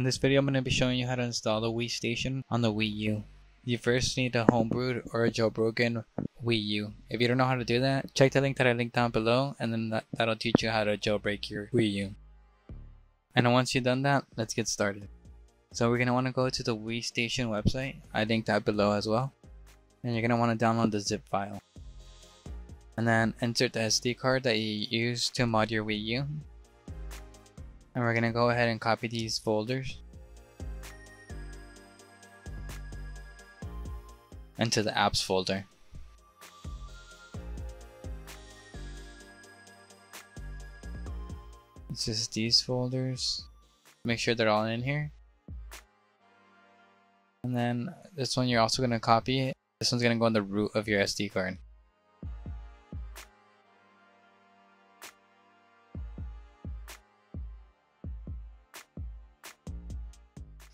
In this video I'm going to be showing you how to install the Wii Station on the Wii U. You first need a homebrewed or a jailbroken Wii U. If you don't know how to do that, check the link that I linked down below and then that'll teach you how to jailbreak your Wii U. And once you've done that, let's get started. So we're going to want to go to the Wii Station website. I linked that below as well. And you're going to want to download the zip file. And then insert the SD card that you use to mod your Wii U. And we're going to go ahead and copy these folders into the apps folder. It's just these folders. Make sure they're all in here. And then this one you're also going to copy it. This one's going to go on the root of your SD card.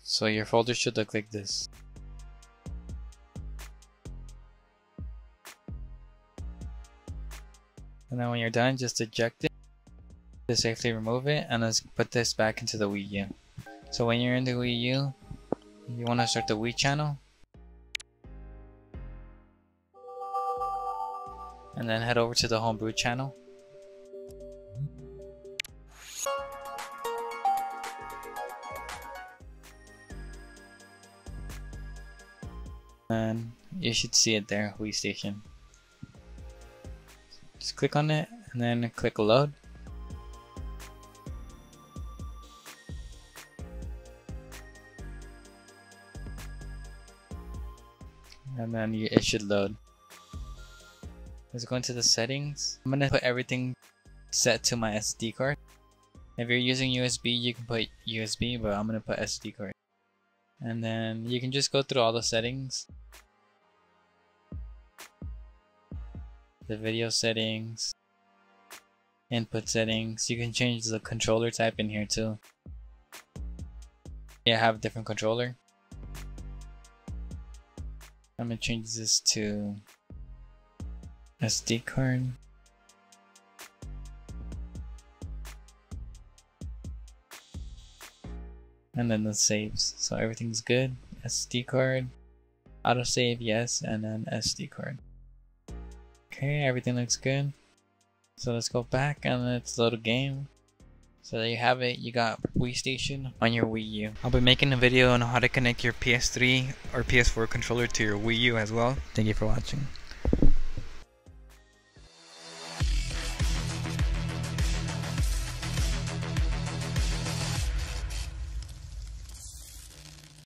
So your folder should look like this. And then when you're done, just eject it to safely remove it, and let's put this back into the Wii U. So when you're in the Wii U, you want to start the Wii channel. And then head over to the homebrew channel. And you should see it there, Wii Station. Just click on it and then click load. And then it should load. Let's go into the settings. I'm going to put everything set to my SD card. If you're using USB, you can put USB, but I'm going to put SD card. And then you can just go through all the settings. The video settings, input settings. You can change the controller type in here too. Yeah, I have a different controller. I'm gonna change this to SD card. And then the saves. So everything's good. SD card. Auto save, yes, and then SD card. Okay, everything looks good. So let's go back and let's load a game. So there you have it. You got Wii Station on your Wii U. I'll be making a video on how to connect your PS3 or PS4 controller to your Wii U as well. Thank you for watching.